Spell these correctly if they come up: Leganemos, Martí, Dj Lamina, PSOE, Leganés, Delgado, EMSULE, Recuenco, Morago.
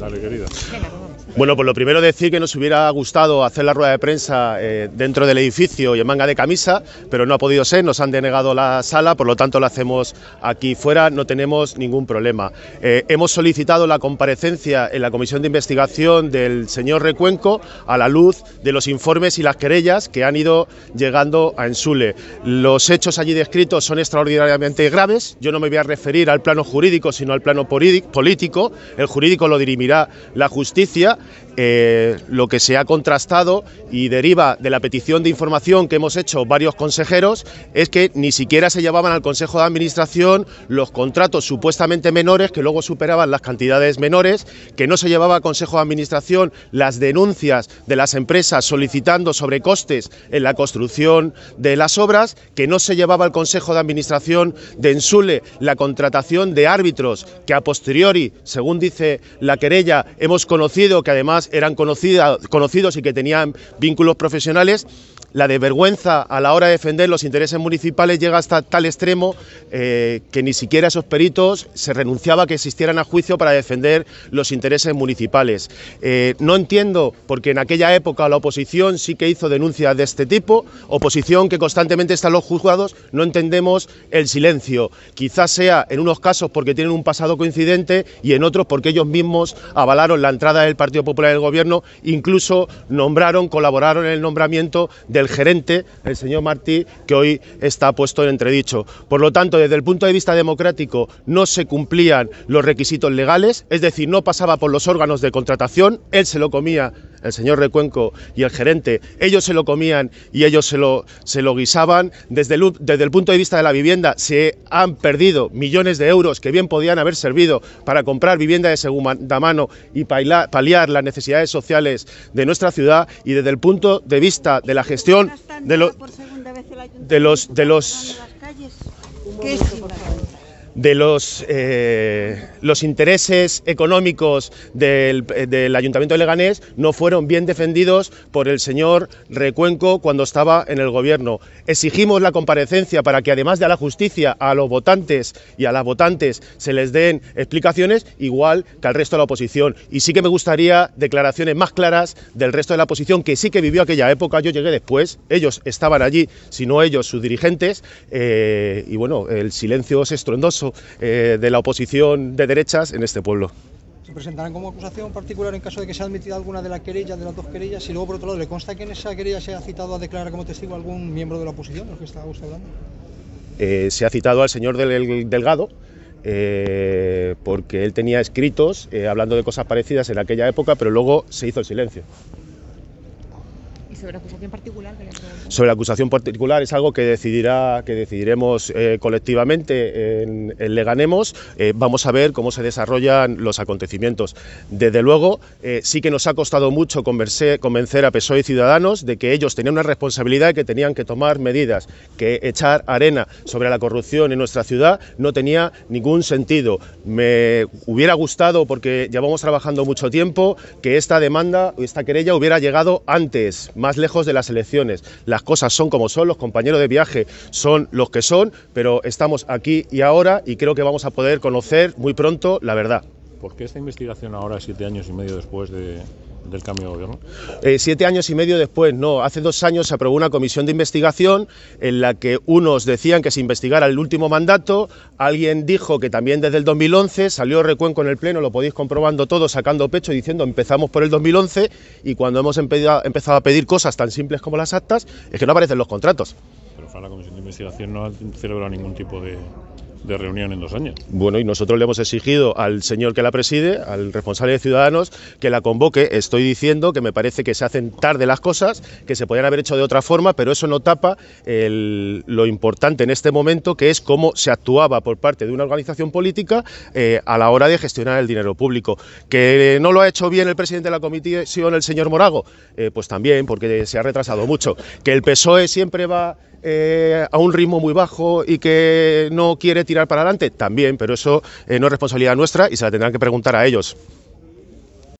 Dale, querida. Bueno, pues lo primero decir que nos hubiera gustado hacer la rueda de prensa dentro del edificio y en manga de camisa, pero no ha podido ser, nos han denegado la sala, por lo tanto la hacemos aquí fuera, no tenemos ningún problema. Hemos solicitado la comparecencia en la comisión de investigación del señor Recuenco a la luz de los informes y las querellas que han ido llegando a EMSULE. Los hechos allí descritos son extraordinariamente graves, yo no me voy a referir al plano jurídico, sino al plano político, el jurídico lo dirimirá la justicia. Lo que se ha contrastado y deriva de la petición de información que hemos hecho varios consejeros es que ni siquiera se llevaban al Consejo de Administración los contratos supuestamente menores, que luego superaban las cantidades menores, que no se llevaba al Consejo de Administración las denuncias de las empresas solicitando sobrecostes en la construcción de las obras, que no se llevaba al Consejo de Administración de EMSULE la contratación de árbitros que a posteriori, según dice la querella, hemos conocido que además eran conocidos y que tenían vínculos profesionales. La desvergüenza a la hora de defender los intereses municipales llega hasta tal extremo que ni siquiera esos peritos se renunciaba a que existieran a juicio para defender los intereses municipales. No entiendo, porque en aquella época la oposición sí que hizo denuncias de este tipo, oposición que constantemente está en los juzgados, no entendemos el silencio. Quizás sea en unos casos porque tienen un pasado coincidente y en otros porque ellos mismos avalaron la entrada del Partido Popular en el Gobierno, incluso nombraron, colaboraron en el nombramiento de el gerente, el señor Martí, que hoy está puesto en entredicho. Por lo tanto, desde el punto de vista democrático no se cumplían los requisitos legales, es decir, no pasaba por los órganos de contratación, él se lo comía, el señor Recuenco y el gerente, ellos se lo comían y ellos se lo guisaban. Desde el punto de vista de la vivienda se han perdido millones de euros que bien podían haber servido para comprar vivienda de segunda mano y paliar las necesidades sociales de nuestra ciudad, y desde el punto de vista de la gestión los intereses económicos del Ayuntamiento de Leganés no fueron bien defendidos por el señor Recuenco cuando estaba en el Gobierno. Exigimos la comparecencia para que, además de a la justicia, a los votantes y a las votantes se les den explicaciones, igual que al resto de la oposición. Y sí que me gustaría declaraciones más claras del resto de la oposición, que sí que vivió aquella época. Yo llegué después, ellos estaban allí, si no ellos, sus dirigentes, y bueno, el silencio es estruendoso de la oposición de derechas en este pueblo. ¿Se presentarán como acusación particular en caso de que sea admitida alguna de las querellas, de las dos querellas? Y luego, por otro lado, ¿le consta que en esa querella se ha citado a declarar como testigo algún miembro de la oposición, de lo que estaba usted hablando? Se ha citado al señor Delgado, porque él tenía escritos hablando de cosas parecidas en aquella época, pero luego se hizo el silencio. Sobre la acusación particular. Sobre la acusación particular es algo que decidiremos colectivamente en Leganemos. Vamos a ver cómo se desarrollan los acontecimientos. Desde luego, sí que nos ha costado mucho convencer a PSOE y Ciudadanos de que ellos tenían una responsabilidad y que tenían que tomar medidas, que echar arena sobre la corrupción en nuestra ciudad no tenía ningún sentido. Me hubiera gustado, porque llevamos trabajando mucho tiempo, que esta demanda o esta querella hubiera llegado antes, más lejos de las elecciones. Las cosas son como son, los compañeros de viaje son los que son, pero estamos aquí y ahora y creo que vamos a poder conocer muy pronto la verdad. ¿Por qué esta investigación ahora, 7 años y medio después del cambio de gobierno? 7 años y medio después, no. Hace 2 años se aprobó una comisión de investigación en la que unos decían que se investigara el último mandato, alguien dijo que también desde el 2011, salió Recuenco en el Pleno, lo podéis comprobando todo, sacando pecho, diciendo empezamos por el 2011, y cuando hemos empezado a pedir cosas tan simples como las actas, es que no aparecen los contratos. Pero la comisión de investigación no ha celebrado ningún tipo de reunión en 2 años. Bueno, y nosotros le hemos exigido al señor que la preside, al responsable de Ciudadanos, que la convoque. Estoy diciendo que me parece que se hacen tarde las cosas, que se podían haber hecho de otra forma, pero eso no tapa lo importante en este momento, que es cómo se actuaba por parte de una organización política a la hora de gestionar el dinero público. ¿Que no lo ha hecho bien el presidente de la comisión, el señor Morago? Pues también, porque se ha retrasado mucho. ¿Que el PSOE siempre va a un ritmo muy bajo y que no quiere tirar para adelante? También, pero eso no es responsabilidad nuestra y se la tendrán que preguntar a ellos.